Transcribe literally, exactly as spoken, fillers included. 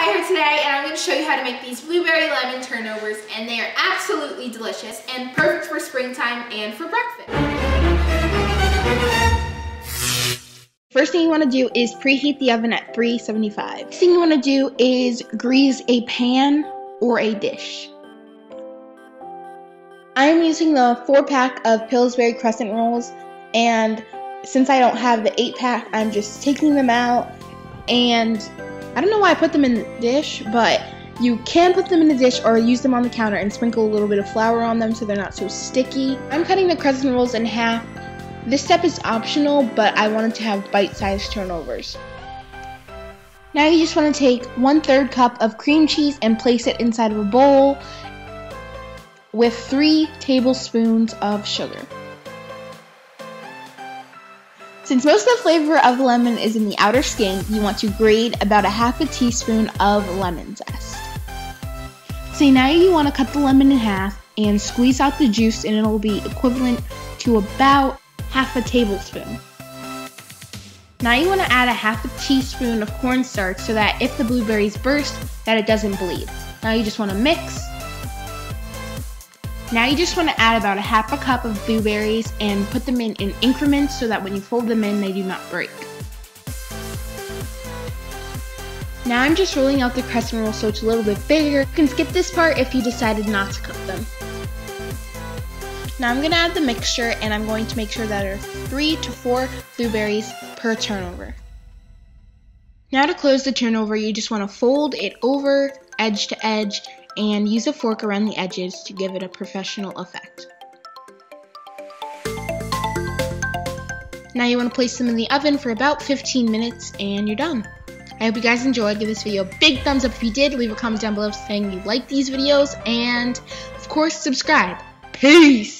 try her today, and I'm going to show you how to make these blueberry lemon turnovers, and they are absolutely delicious and perfect for springtime and for breakfast. First thing you want to do is preheat the oven at three seventy-five. Next thing you want to do is grease a pan or a dish. I am using the four pack of Pillsbury Crescent Rolls, and since I don't have the eight pack, I'm just taking them out, and I don't know why I put them in the dish, but you can put them in the dish or use them on the counter and sprinkle a little bit of flour on them so they're not so sticky. I'm cutting the crescent rolls in half. This step is optional, but I wanted to have bite-sized turnovers. Now you just want to take one third cup of cream cheese and place it inside of a bowl with three tablespoons of sugar. Since most of the flavor of lemon is in the outer skin, you want to grate about a half a teaspoon of lemon zest. So now you want to cut the lemon in half and squeeze out the juice, and it'll be equivalent to about half a tablespoon. Now you want to add a half a teaspoon of cornstarch so that if the blueberries burst, that it doesn't bleed. Now you just want to mix. Now you just want to add about a half a cup of blueberries and put them in in increments so that when you fold them in, they do not break. Now I'm just rolling out the crescent roll so it's a little bit bigger. You can skip this part if you decided not to cook them. Now I'm going to add the mixture, and I'm going to make sure that there are three to four blueberries per turnover. Now to close the turnover, you just want to fold it over edge to edge and use a fork around the edges to give it a professional effect. Now you want to place them in the oven for about fifteen minutes, and you're done. I hope you guys enjoyed. Give this video a big thumbs up if you did. Leave a comment down below saying you like these videos, and of course subscribe. Peace!